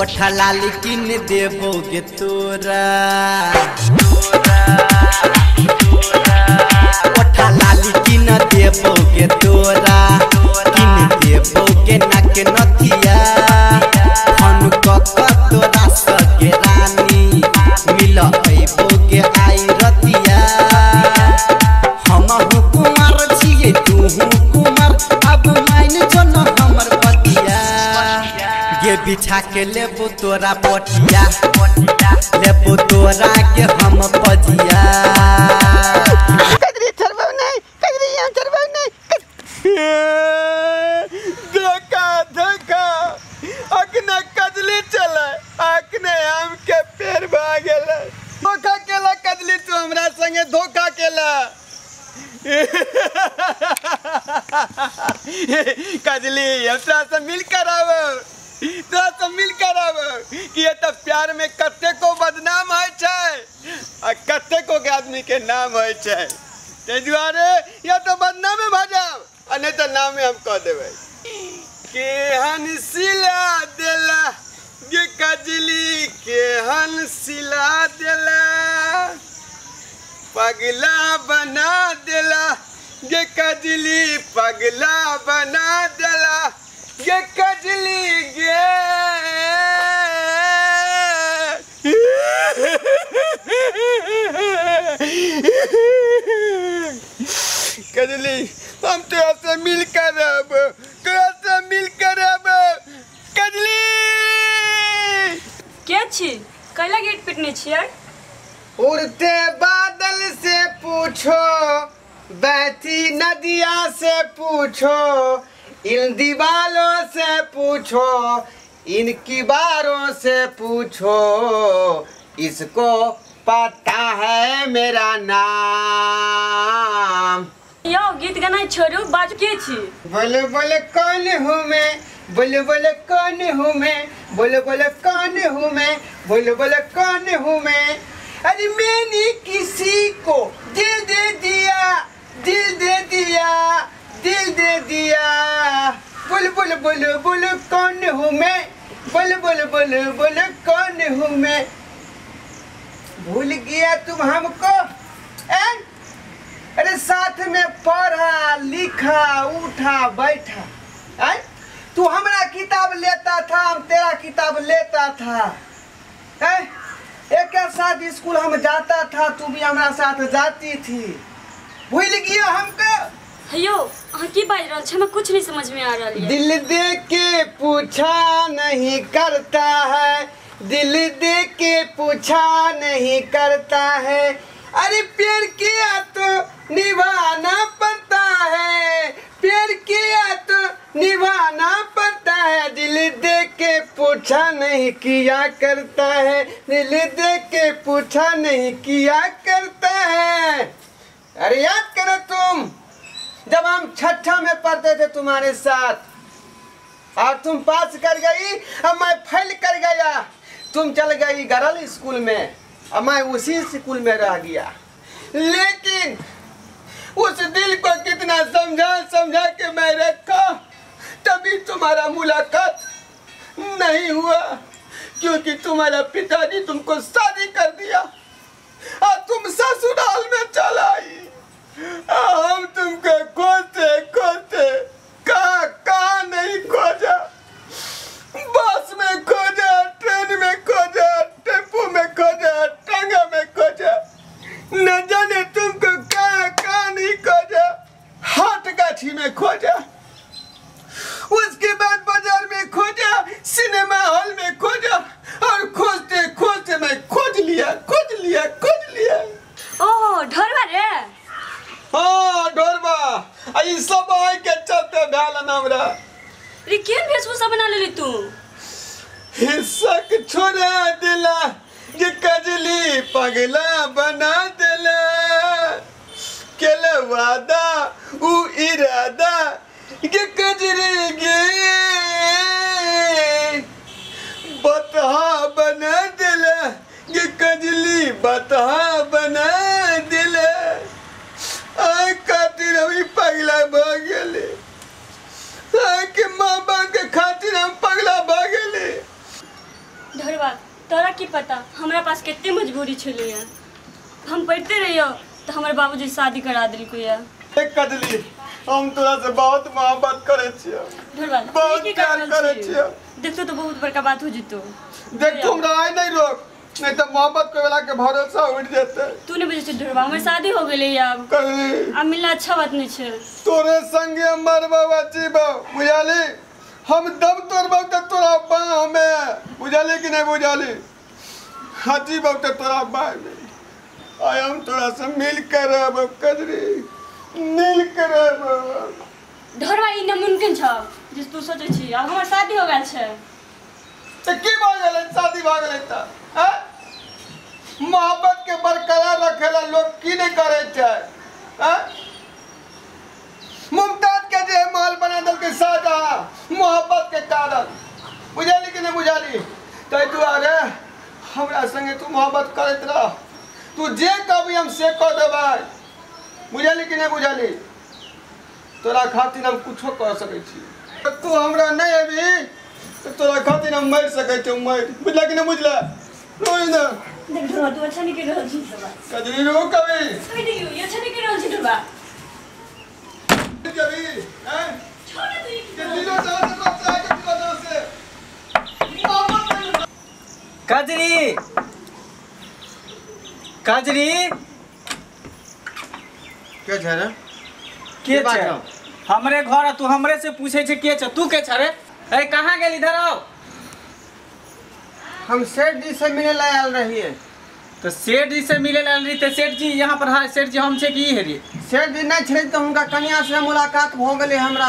ओठा लाली किन देबोगे तोरा ओठा लाली किन देबोगे तोरा किन देबोगे नाक नथिया अनु कक्का तोरा सके रानी मिल अइबोगे आई रतिया हम हुकुमार छिए तू हुकुमार अब माइन जन हमर पतिया ये बिछा के लेबो तोरा पटिया लेबो तोरा के हम पजिया कदरी चरबो नहीं कदरी हम चरबो नहीं धोखा धोखा अखने कदली चले अखने आम के पेड़ भागल धोखा केला कदली तू हमरा संगे धोखा केला कदली हमरा से मिलकर आबो तो मिल कर आब कि ये तो प्यार में कत्ते को बदनाम है आ कत्ते को के आदमी के नाम है ते दुआरे ये तो बदनाम में भजाब आ नहीं तो नाम में हम कह देवे के हंसिला देला ये कजली के हंसिला देला पगला बना देला ये कजली पगला बना देला ये कजली गे कजली हम तो ऐसे मिलकर अब कैसे मिलकर अब कजली क्या छी कैला गेट पिटने छियै उड़ते बादल से पूछो बहती नदिया से पूछो इन दीवालों से पूछो इनकी बारों से पूछो इसको पता है मेरा नाम यो गीत गाना छोड़ू बाज के छी बोले बोले कौन हूँ मैं बोले बोले कौन हूँ मैं बोले बोले कौन हूँ मैं बोले बोले कौन हूँ मैं अरे मैंने किसी को दिल दे दिया दिल दे दिया दिल दे दिया बोल बोल बोल बोल कौन हूँ मैं बोल बोल बोल बोल कौन हूँ मैं भूल गया तुम हमको अरे साथ में पढ़ा लिखा उठा बैठा तू हमारा किताब लेता था हम तेरा किताब लेता था एक साथ स्कूल हम जाता था तू भी हमारा साथ जाती थी भूल गया हमको हयो की बाज रहा है मैं कुछ नहीं समझ में आ रहा है। दिल दे के पूछा नहीं करता है दिल दे के पूछा नहीं करता है अरे प्यार किया तो निभाना पड़ता है प्यार किया तो निभाना पड़ता है दिल दे के पूछा नहीं किया करता है दिल दे के पूछा नहीं किया करता है। अरे याद करो तुम जब हम छठा में पढ़ते थे तुम्हारे साथ और तुम पास कर गई और मैं फेल कर गया तुम चल गई गर्ल स्कूल में और मैं उसी स्कूल में रह गया लेकिन उस दिल को कितना समझा समझा के मैं रखा तभी तुम्हारा मुलाकात नहीं हुआ क्योंकि तुम्हारा पिताजी तुमको शादी कर दिया और तुम ससुराल में चल आई हम तुमको खोजते खोजते कहाँ नहीं खोजा बस में खोजा ट्रेन में खोजा टेम्पो में खोजा टांगा में खोजा न जाने तुमको कहाँ नहीं खोजा हाट गाठी में खोजा उसके बाद बाजार में खोजा सिनेमा हॉल में खोजा और खोजते खोजते मैं खोज लिया। ओह ढोरबा रे हाँ ढोरबा आई सब आए के चलते भैल हमरा रे केन भेषभूषा बना लेली तू हिस्सक छोड़ा दिला जे कजली पगला बना देला केला वादा उ इरादा जे कजरी गे बतहा बना देला जे कजली बतहा बना देला खातिर हम पगला भागले के माँ बाप के खातिर हम पगला भागले तोरा की पता हमारा पास कितने मजबूरी छे। हम पढ़ते रहियो तो हमारे बाबूजी शादी करा दिलको है। हम तोरा से बहुत मोहब्बत करे छियो, बहुत प्यार करे छियो। देखतो तो बहुत बड़का बात हो जितो। देखतो हमरा आइ नहीं रोक, नहीं तो मोहब्बत करे वाला के भरोसा उठ जेते। तूने बुझे छ ढोरबा, हमर शादी हो गेलै अब। अब मिलना अच्छा बात नहीं छै। तोरे संगे मरबा बचीबा, बुझाली? हम दम तोड़बौ त तोरा बाह हमे, बुझाली कि नहीं बुझाली? हाजी बाबू त तोरा बाह में। आइ हम तोरा से मिल कर अब कजरी। नील करब ढोरबा ई नमुमकिन छ जे तू सोचै छी। अब हमर शादी हो गेल छै त की भ गेलै? शादी भ गेलै त ह मोहब्बत के बरकरार रखेला लोग की नहीं करे छै। ह मुमताज के जे माल बना दल के साजा मोहब्बत के कारण, बुझाली कि नहीं बुझाली? तै दुआरे हमरा संगे तू मोहब्बत करत रह। तू जे कहबी हम से कह देबै, बुझाली कि नहीं बुझाली? तोरा खातिर हम कुछो कर सकै छी। तू हमरा नहीं अभी तो तोरा खातिर हम मर सकै छी। मर बुझला कि नहीं बुझला? रोई ना देख ढोरबा, तू अच्छा नहीं कर रहल छी ढोरबा। कजरी रो कभी कभी देखियो ये अच्छा नहीं कर रहल छी ढोरबा। कभी हैं छोड़ दे ये दिलो से बच्चा के दिलो से कजरी कजरी के छ रे? के छ हमरे घर? तू हमरे से पूछे छे के छ? तू के छ रे? ए कहां गेल? इधर आओ। हम सेठ जी से मिले ला आयल रहिए। तो सेठ जी से मिले ला रही त सेठ जी यहां पर? हां सेठ जी हम छे की हेरी? सेठ जी नहीं छे त उनका कन्या से मुलाकात हो गेले हमरा,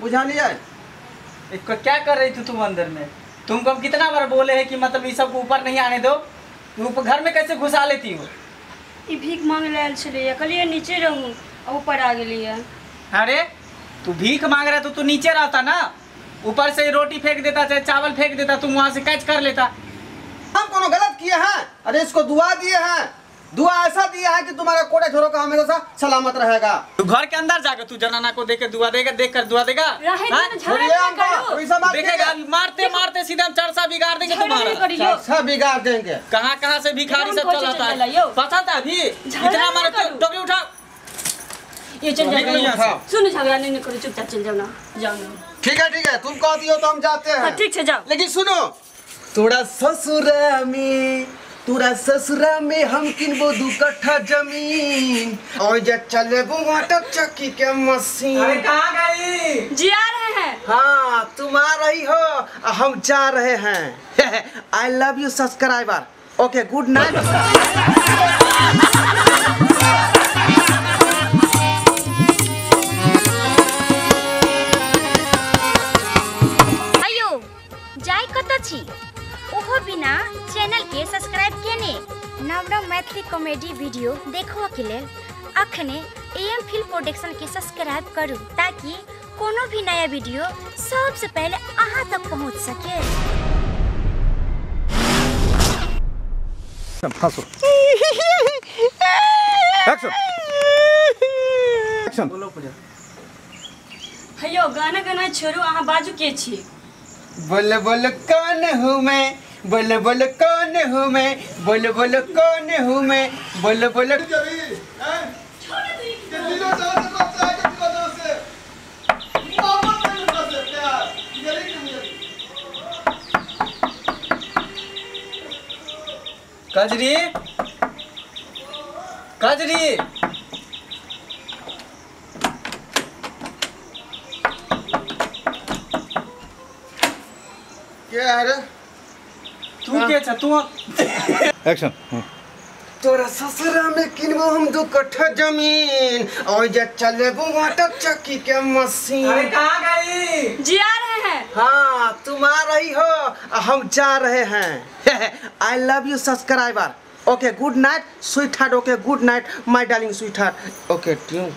बुझलिए? इको क्या कर रही थी तुम अंदर में? तुमको कितना बार बोले है कि मतलब ई सब को ऊपर नहीं आने दो। तू घर में कैसे घुसा लेती हो? ई भीख मांग लेल छलिए, कहलिए नीचे रहूं और ऊपर आ गेलिए। अरे तू भीख मांग रहा तो तू नीचे रहता ना, ऊपर से रोटी फेंक देता चाहे चावल फेंक देता, तुम वहां से कैच कर लेता। हम कोनो गलत किए हैं? अरे इसको दुआ दिए हैं, दुआ ऐसा दिया है कि तुम्हारा कोड़ा झोरो का हमेशा सलामत रहेगा। तू घर के अंदर जाकर तू जनाना को देख के दुआ देगा? देख कर दुआ देगा? देखेगा मारते मारते सीधा चरसा बिगाड़ देंगे तुम्हारा। सब बिगाड़ देंगे। कहाँ कहाँ से भिखारी सब चला आता है, पता था अभी? इतना मारा डबली उठा ये चल जाएगा। सुन झगड़ा नहीं करो, चुपचाप चल जाओ ना, जाओ ना। ठीक है ठीक है, तुम कहती हो तो हम जाते हैं। ठीक है जाओ, लेकिन सुनो थोड़ा ससुरामी तोरा ससुरा में हम किनबो दू कट्ठा जमीन और जा चलेबो वाटर चक्की के मशीन। अरे कहाँ गई? जी आ रहे हैं। हाँ तुम आ रही हो, हम जा रहे हैं। I love you subscriber. Okay good night. बिना चैनल के सब्सक्राइब केने नव मैथिली कॉमेडी वीडियो देखो के लिए अखने एएम फिल्म प्रोडक्शन के सब्सक्राइब करूँ ताकि कोनो भी नया वीडियो सबसे पहले अहाँ तक पहुँच सके। एक्शन एक्शन बोलो पूजा। हयो गाना गाना छोड़ू, अहाँ बाजू के छी? बोल बोल कौन हूँ मैं, बोल बोल कौन हूँ मैं, बोल बोल कौन हूँ मैं, बोल बोल। कभी हैं छोड़ दे ये दिलो से बच्चा के दिलो से मोहब्बत के दिलो से प्यार गली के मुझे। कजरी कजरी क्या है रे? तू के छ तू? एक्शन। तोरा ससुरा में किनबो हम दू कट्ठा जमीन और जा चलेबो वाटर चक्की के मशीन। अरे कहाँ गई? जी आ रहे हैं। हाँ तुम आ रही हो, हम जा रहे हैं। I love you subscriber. Okay good night sweet heart. Okay good night my darling sweet heart. Okay tune.